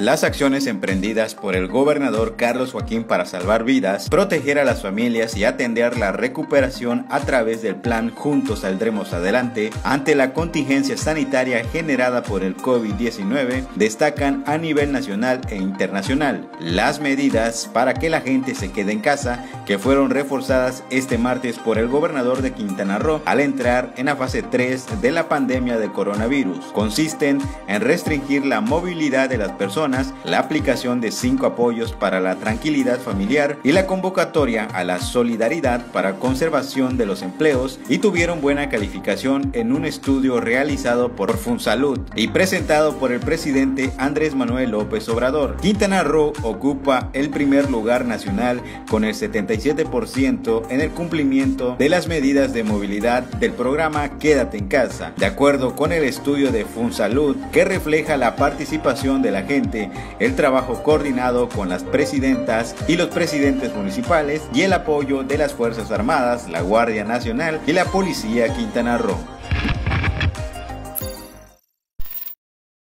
Las acciones emprendidas por el gobernador Carlos Joaquín para salvar vidas, proteger a las familias y atender la recuperación a través del plan Juntos Saldremos Adelante ante la contingencia sanitaria generada por el COVID-19 destacan a nivel nacional e internacional las medidas para que la gente se quede en casa que fueron reforzadas este martes por el gobernador de Quintana Roo al entrar en la fase 3 de la pandemia de coronavirus. Consisten en restringir la movilidad de las personas, la aplicación de 5 apoyos para la tranquilidad familiar y la convocatoria a la solidaridad para conservación de los empleos, y tuvieron buena calificación en un estudio realizado por FUNSALUD y presentado por el presidente Andrés Manuel López Obrador. Quintana Roo ocupa el primer lugar nacional con el 77% en el cumplimiento de las medidas de movilidad del programa Quédate en Casa, de acuerdo con el estudio de FUNSALUD, que refleja la participación de la gente, el trabajo coordinado con las presidentas y los presidentes municipales y el apoyo de las Fuerzas Armadas, la Guardia Nacional y la Policía Quintana Roo.